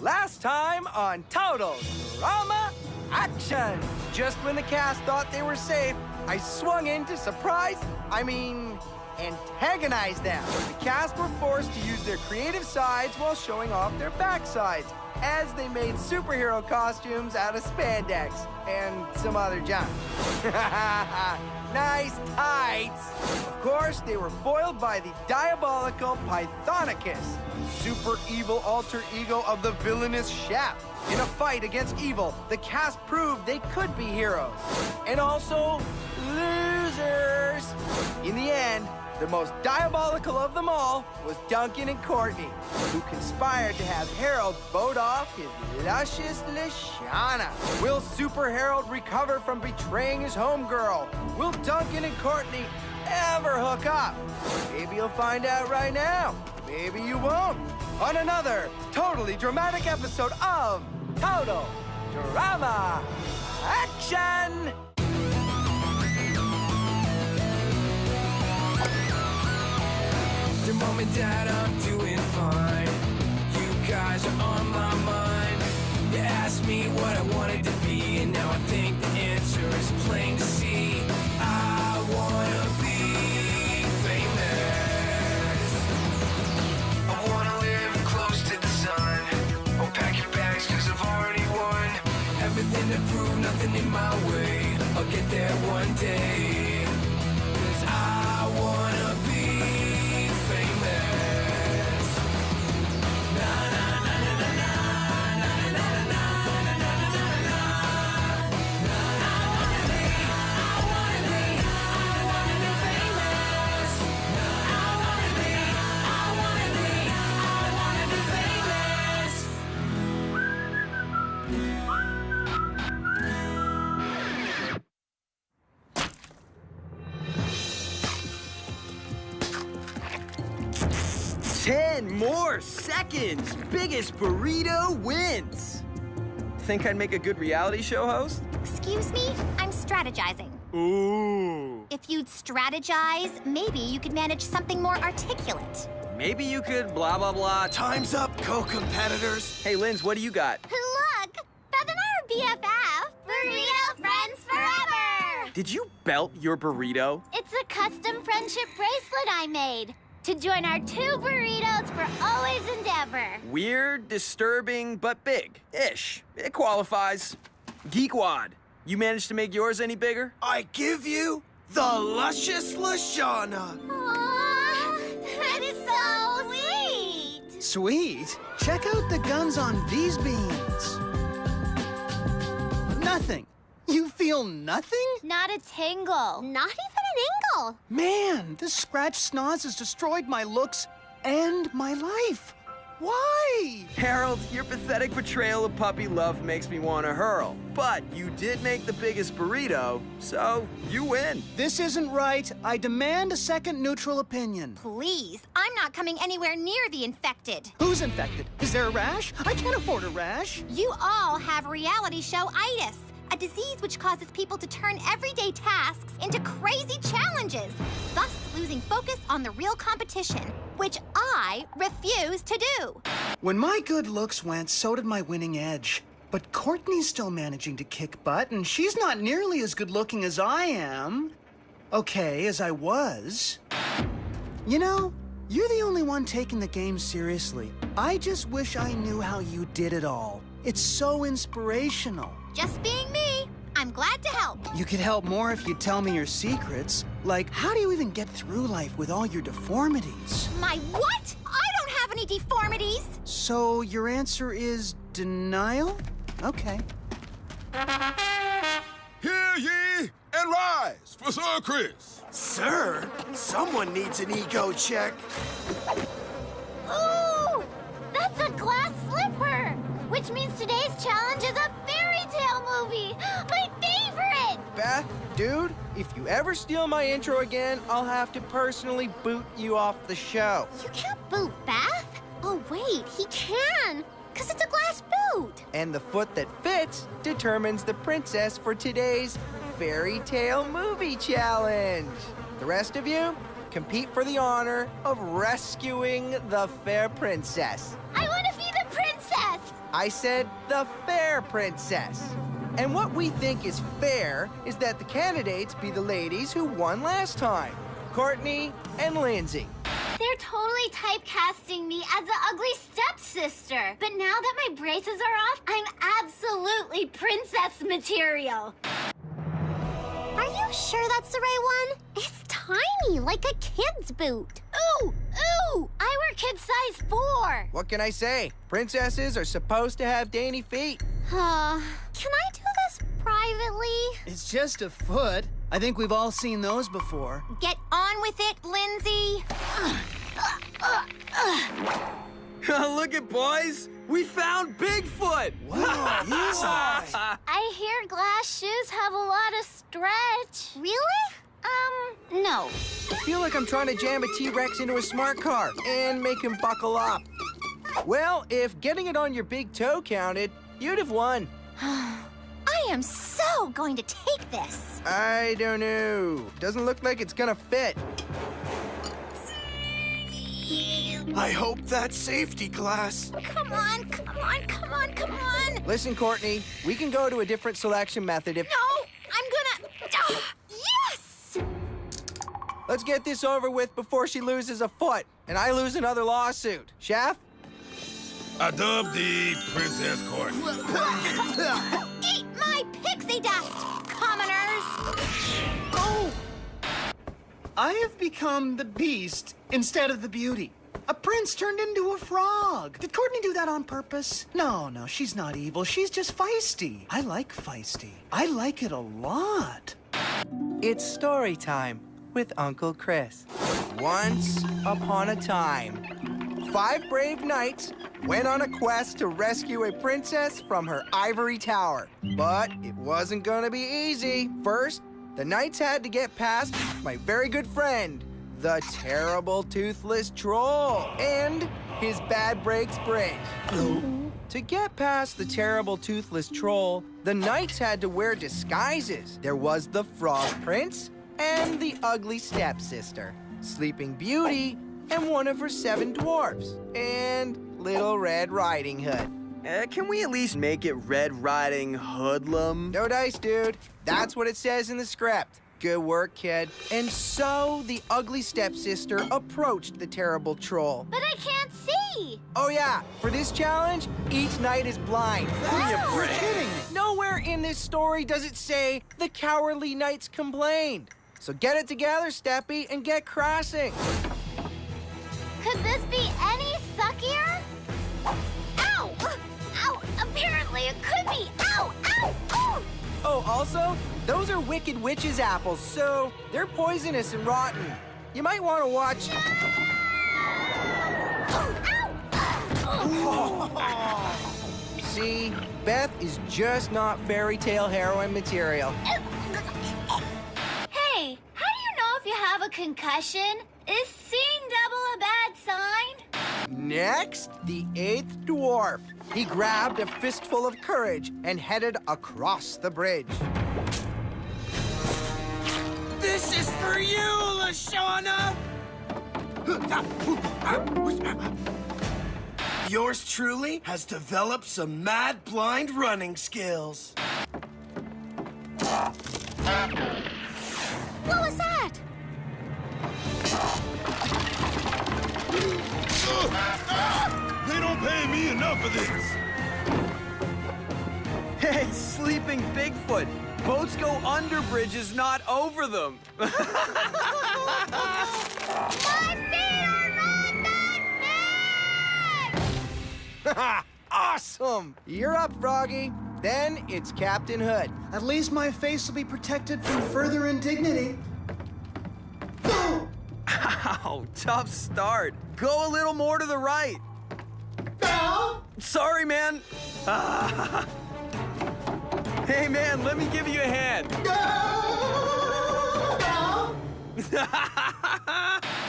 Last time on Total Drama Action. Just when the cast thought they were safe, I swung in to antagonize them. The cast were forced to use their creative sides while showing off their backsides as they made superhero costumes out of spandex and some other junk. Nice tights! Of course, they were foiled by the diabolical Pythonicus, super evil alter ego of the villainous Chef. In a fight against evil, the cast proved they could be heroes, and also losers. In the end, the most diabolical of them all was Duncan and Courtney, who conspired to have Harold vote off his luscious Leshawna. Will Super Harold recover from betraying his homegirl? Will Duncan and Courtney ever hook up? Maybe you'll find out right now. Maybe you won't. On another totally dramatic episode of Total Drama Action! Mom and Dad, I'm doing fine. You guys are on my mind. You asked me what I wanted to be, and now I think the answer is plain to see. I wanna be famous. I wanna live close to the sun. I'll pack your bags cause I've already won. Everything to prove, nothing in my way. I'll get there one day. Cause I wanna be. More seconds! Biggest burrito wins! Think I'd make a good reality show host? Excuse me? I'm strategizing. Ooh. If you'd strategize, maybe you could manage something more articulate. Maybe you could blah, blah, blah. Time's up, co-competitors. Hey, Linz, what do you got? Look! Beth and I are BFF. Burrito friends forever! Did you belt your burrito? It's a custom friendship bracelet I made. To join our two burritos for always endeavor. Weird, disturbing, but big-ish. It qualifies. Geekwad, you managed to make yours any bigger? I give you the luscious Leshawna. Aww, that is so sweet. Sweet? Check out the guns on these beans. Nothing. You feel nothing? Not a tingle. Not even an ingle. Man, this scratch snaz has destroyed my looks and my life. Why? Harold, your pathetic portrayal of puppy love makes me want to hurl. But you did make the biggest burrito, so you win. This isn't right. I demand a second neutral opinion. Please, I'm not coming anywhere near the infected. Who's infected? Is there a rash? I can't afford a rash. You all have reality show-itis. A disease which causes people to turn everyday tasks into crazy challenges, thus losing focus on the real competition, which I refuse to do. When my good looks went, so did my winning edge. But Courtney's still managing to kick butt, and she's not nearly as good looking as I am. Okay, as I was. You know, you're the only one taking the game seriously. I just wish I knew how you did it all. It's so inspirational. Just being me, I'm glad to help. You could help more if you tell me your secrets. Like, how do you even get through life with all your deformities? My what? I don't have any deformities. So your answer is denial? Okay. Hear ye and rise for Sir Chris. Sir, someone needs an ego check. Ooh, that's a glass slipper. Which means today's challenge is a fairy tale movie! My favorite! Beth, dude, if you ever steal my intro again, I'll have to personally boot you off the show. You can't boot Beth? Oh, wait, he can! Because it's a glass boot! And the foot that fits determines the princess for today's fairy tale movie challenge. The rest of you, compete for the honor of rescuing the fair princess. I want to be the princess! I said the fair princess. And what we think is fair is that the candidates be the ladies who won last time, Courtney and Lindsay. They're totally typecasting me as the ugly stepsister. But now that my braces are off, I'm absolutely princess material. Are you sure that's the right one? It's tiny, like a kid's boot. Ooh, ooh, I wear kid size 4. What can I say? Princesses are supposed to have dainty feet. Can I do this privately? It's just a foot. I think we've all seen those before. Get on with it, Lindsay. Look at boys. We found Bigfoot. Wow, he's high. I hear glass shoes have a lot of stretch. Really? No. I feel like I'm trying to jam a T-Rex into a smart car and make him buckle up. Well, if getting it on your big toe counted, you'd have won. I am so going to take this. I don't know. Doesn't look like it's gonna fit. I hope that's safety glass. Come on, come on, come on, come on. Listen, Courtney, we can go to a different selection method if... No, I'm gonna... Yes! Let's get this over with before she loses a foot and I lose another lawsuit. Chef? I dub the Princess Courtney. Pixie dust, commoners! Oh! I have become the beast instead of the beauty. A prince turned into a frog. Did Courtney do that on purpose? No, no, she's not evil. She's just feisty. I like feisty. I like it a lot. It's story time with Uncle Chris. Once upon a time, 5 brave knights went on a quest to rescue a princess from her ivory tower. But it wasn't gonna be easy. First, the knights had to get past my very good friend, the terrible toothless troll, and his bad breaks bridge. To get past the terrible toothless troll, the knights had to wear disguises. There was the frog prince and the ugly stepsister, Sleeping Beauty, and one of her 7 dwarfs, and Little Red Riding Hood. Can we at least make it Red Riding Hoodlum? No dice, dude. That's what it says in the script. Good work, kid. And so the ugly stepsister approached the terrible troll. But I can't see! Oh, yeah. For this challenge, each knight is blind. Oh, you're kidding. Nowhere in this story does it say the cowardly knights complained. So get it together, Steppy, and get crossing. Could this be any suckier? Ow! Ow! Apparently it could be! Ow! Ow! Ow! Oh, also, those are Wicked Witch's apples, so they're poisonous and rotten. You might want to watch... No! Ow! Oh. See, Beth is just not fairy tale heroine material. Hey, how do you know if you have a concussion? Is seeing double a bad sign? Next, the 8th dwarf. He grabbed a fistful of courage and headed across the bridge. This is for you, Leshawna! Yours truly has developed some mad blind running skills. What was that? They don't pay me enough for this. Hey, Sleeping Bigfoot. Boats go under bridges, not over them. My feet are not that bad! Awesome! You're up, Froggy. Then it's Captain Hood. At least my face will be protected from further indignity. Ow, tough start. Go a little more to the right. No. Sorry, man. Hey, man, let me give you a hand. No. No.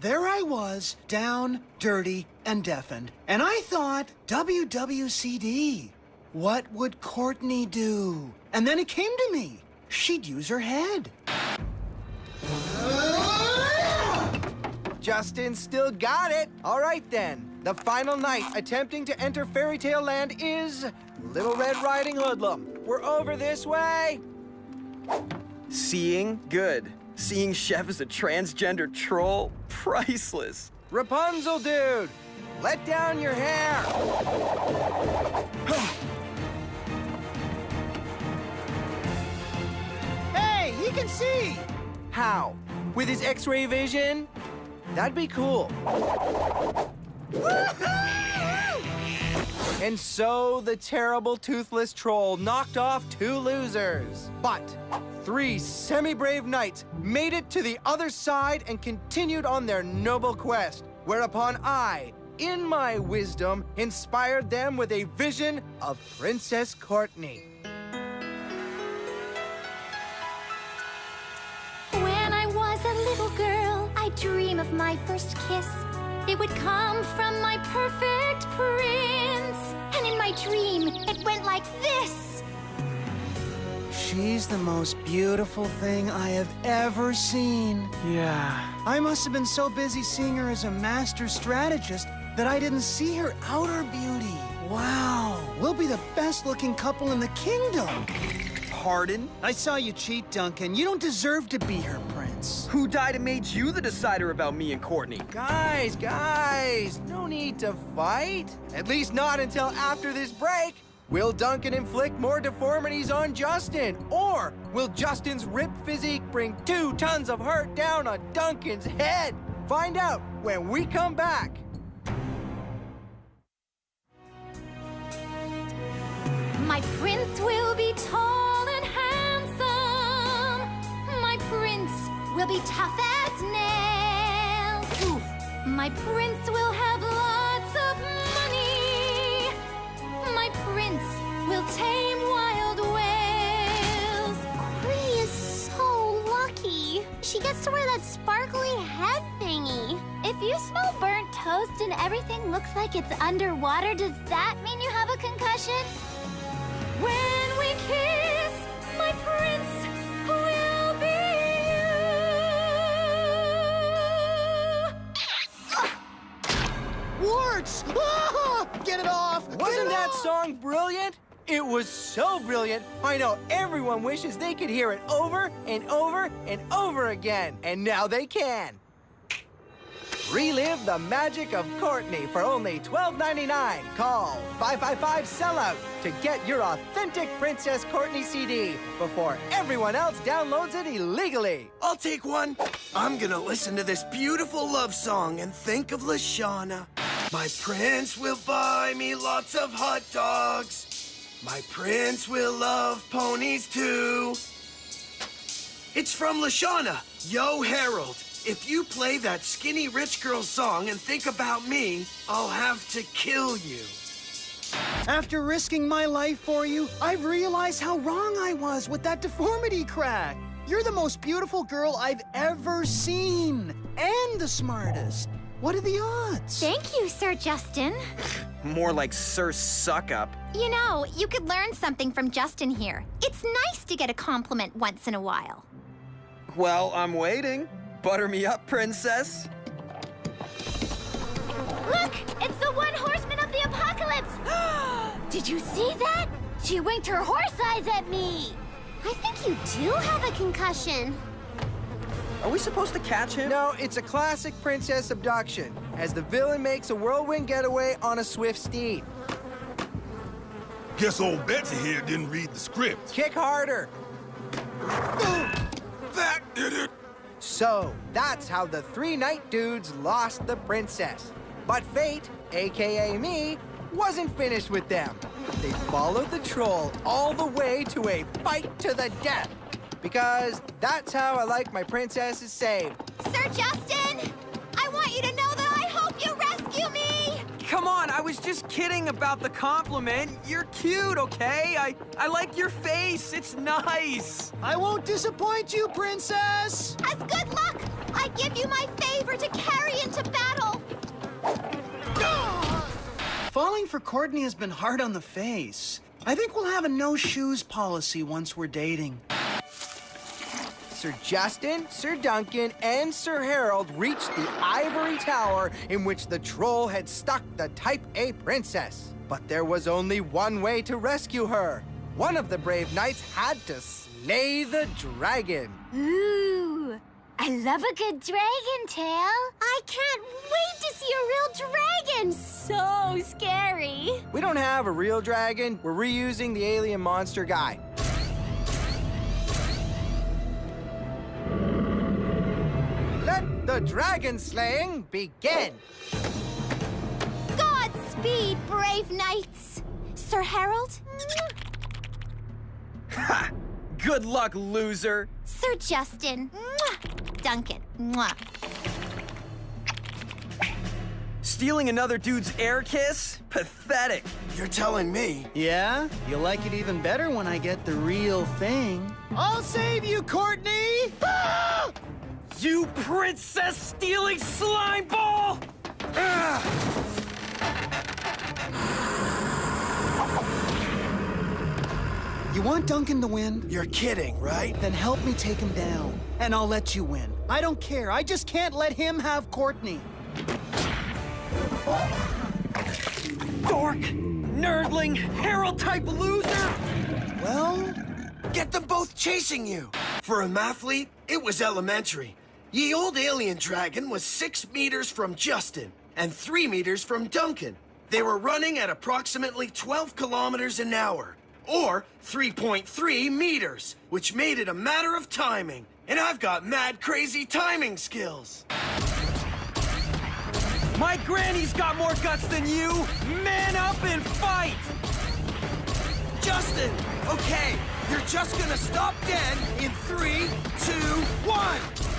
There I was, down, dirty, and deafened. And I thought, WWCD, what would Courtney do? And then it came to me. She'd use her head. Justin still got it. All right, then. The final knight attempting to enter Fairy Tale Land is Little Red Riding Hoodlum. We're over this way. Seeing good. Seeing Chef as a transgender troll, priceless. Rapunzel dude, let down your hair. Hey, he can see. How? With his X-ray vision? That'd be cool. And so the terrible toothless troll knocked off 2 losers. But 3 semi-brave knights made it to the other side and continued on their noble quest, whereupon I, in my wisdom, inspired them with a vision of Princess Courtney. When I was a little girl, I dream of my first kiss. It would come from my perfect prince. And in my dream, it went like this. She's the most beautiful thing I have ever seen. Yeah. I must have been so busy seeing her as a master strategist that I didn't see her outer beauty. Wow. We'll be the best looking couple in the kingdom. Pardon? I saw you cheat, Duncan. You don't deserve to be her prince. Who died and made you the decider about me and Courtney? Guys, no need to fight. At least not until after this break. Will Duncan inflict more deformities on Justin? Or will Justin's ripped physique bring 2 tons of hurt down on Duncan's head? Find out when we come back. My prince will be tall. Will be tough as nails. Oof. My prince will have lots of money. My prince will tame wild whales. Courtney is so lucky. She gets to wear that sparkly head thingy. If you smell burnt toast and everything looks like it's underwater, does that mean you have a concussion? When we kiss, my prince. Warts! Ah! Get it off! Wasn't that song brilliant? It was so brilliant, I know everyone wishes they could hear it over and over and over again. And now they can. Relive the magic of Courtney for only $12.99. Call 555-SELLOUT to get your authentic Princess Courtney CD before everyone else downloads it illegally. I'll take one. I'm gonna listen to this beautiful love song and think of Leshawna. My prince will buy me lots of hot dogs. My prince will love ponies too. It's from Leshawna. Yo, Harold. If you play that skinny rich girl song and think about me, I'll have to kill you. After risking my life for you, I've realized how wrong I was with that deformity crack. You're the most beautiful girl I've ever seen, and the smartest. What are the odds? Thank you, Sir Justin. More like Sir Suck-Up. You know, you could learn something from Justin here. It's nice to get a compliment once in a while. Well, I'm waiting. Butter me up, princess. Look, it's the one horseman of the apocalypse. Did you see that? She winked her horse eyes at me. I think you do have a concussion. Are we supposed to catch him? No, it's a classic princess abduction, as the villain makes a whirlwind getaway on a swift steed. Guess old Betsy here didn't read the script. Kick harder. That did it. So, that's how the 3 knight dudes lost the princess. But fate, AKA me, wasn't finished with them. They followed the troll all the way to a fight to the death. Because that's how I like my princesses saved. Sir Justin, I want you to know that I hope you rescue me! Come on, I was just kidding about the compliment. You're cute, okay? I like your face. It's nice. I won't disappoint you, princess. As good luck, I give you my favor to carry into battle. Falling for Courtney has been hard on the face. I think we'll have a no-shoes policy once we're dating. Sir Justin, Sir Duncan, and Sir Harold reached the ivory tower in which the troll had stuck the Type A princess. But there was only one way to rescue her. One of the brave knights had to slay the dragon. Ooh, I love a good dragon tale. I can't wait to see a real dragon. So scary. We don't have a real dragon. We're reusing the alien monster guy. Let the dragon slaying begin. Godspeed, brave knights. Sir Harold? Ha! Good luck, loser. Sir Justin. Mwah. Duncan. Mwah. Stealing another dude's air kiss? Pathetic. You're telling me? Yeah? You'll like it even better when I get the real thing. I'll save you, Courtney! Ah! You princess-stealing slime ball! You want Duncan to win? You're kidding, right? Then help me take him down, and I'll let you win. I don't care. I just can't let him have Courtney. Dork! Nerdling! Harold-type loser! Well, get them both chasing you. For a mathlete, it was elementary. Ye old alien dragon was 6 meters from Justin and 3 meters from Duncan. They were running at approximately 12 kilometers an hour. Or 3.3 meters, which made it a matter of timing. And I've got mad crazy timing skills. My granny's got more guts than you. Man up and fight! Justin, okay, you're just gonna stop dead in 3, 2, 1.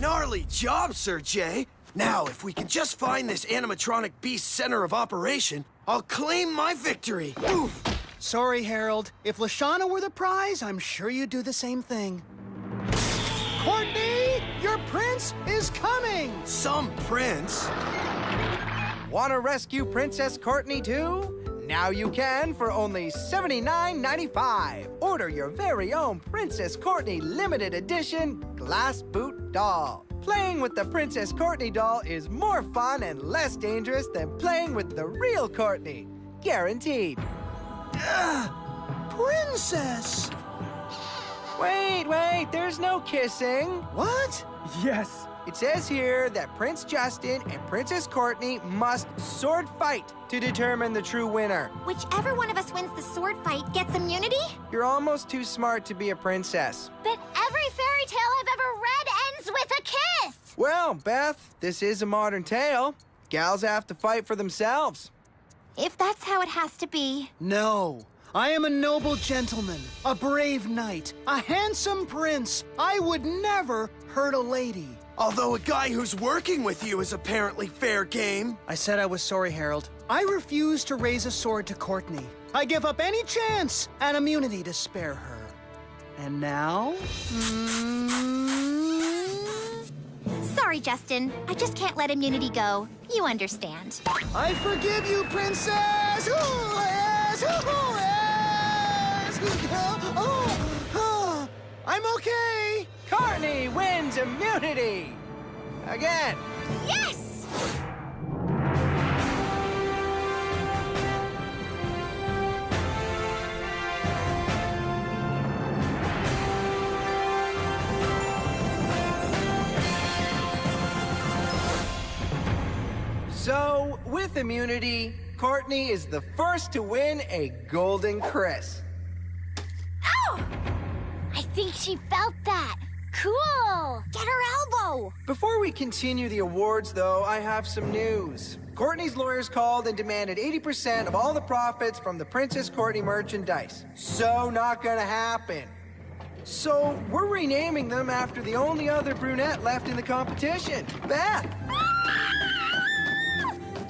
Gnarly job, Sir Jay. Now, if we can just find this animatronic beast's center of operation, I'll claim my victory. Oof! Sorry, Harold. If Leshawna were the prize, I'm sure you'd do the same thing. Courtney, your prince is coming! Some prince? Want to rescue Princess Courtney, too? Now you can for only $79.95. Order your very own Princess Courtney limited edition glass boot doll. Playing with the Princess Courtney doll is more fun and less dangerous than playing with the real Courtney. Guaranteed. Princess! Wait, there's no kissing. What? Yes. It says here that Prince Justin and Princess Courtney must sword fight to determine the true winner. Whichever one of us wins the sword fight gets immunity? You're almost too smart to be a princess. But every fairy tale I've ever read ends with a kiss! Well, Beth, this is a modern tale. Gals have to fight for themselves. If that's how it has to be. No. I am a noble gentleman, a brave knight, a handsome prince. I would never hurt a lady. Although a guy who's working with you is apparently fair game. I said I was sorry, Harold. I refuse to raise a sword to Courtney. I give up any chance and immunity to spare her. And now? Sorry, Justin. I just can't let immunity go. You understand. I forgive you, princess! I'm okay! Courtney wins immunity! Again! Yes! So, with immunity, Courtney is the first to win a golden Chris. Oh! I think she felt that. Cool! Get her elbow! Before we continue the awards, though, I have some news. Courtney's lawyers called and demanded 80% of all the profits from the Princess Courtney merchandise. So not gonna happen. So we're renaming them after the only other brunette left in the competition, Beth.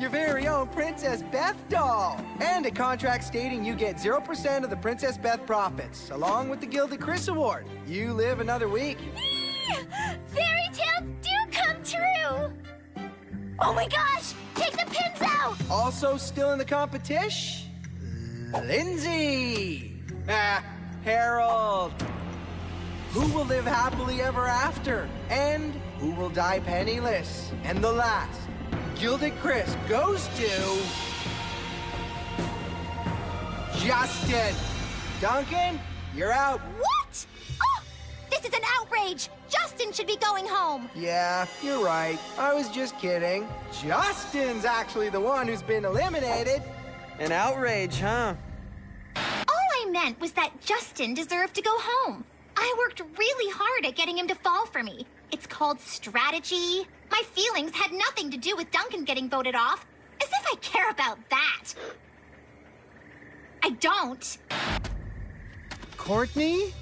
Your very own Princess Beth doll. And a contract stating you get 0% of the Princess Beth profits, along with the Gilded Chris Award. You live another week. Fairy tales do come true. Oh my gosh, take the pins out. Also still in the competition? Lindsay! Harold! Who will live happily ever after? And who will die penniless? And the last, Gilded Chris goes to... Justin! Duncan, you're out. What? Oh, this is an outrage! Justin should be going home. Yeah, you're right. I was just kidding. Justin's actually the one who's been eliminated. An outrage, huh? All I meant was that Justin deserved to go home. I worked really hard at getting him to fall for me. It's called strategy. My feelings had nothing to do with Duncan getting voted off. As if I care about that. I don't. Courtney?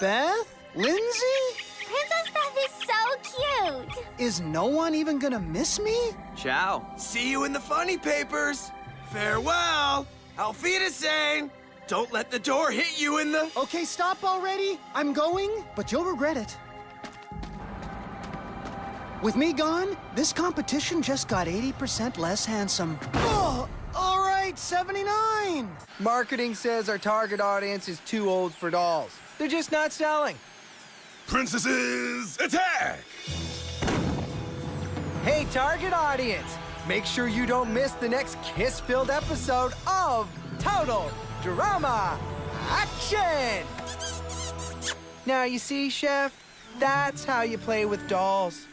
Beth? Lindsay? Princess Beth is so cute. Is no one even gonna miss me? Ciao. See you in the funny papers. Farewell. Auf Wiedersehen. Don't let the door hit you in the... Okay, stop already. I'm going, but you'll regret it. With me gone, this competition just got 80% less handsome. Oh, all right, 79. Marketing says our target audience is too old for dolls. They're just not selling. Princesses, attack! Hey, target audience, make sure you don't miss the next kiss-filled episode of Total Drama Action! Now, you see, Chef, that's how you play with dolls.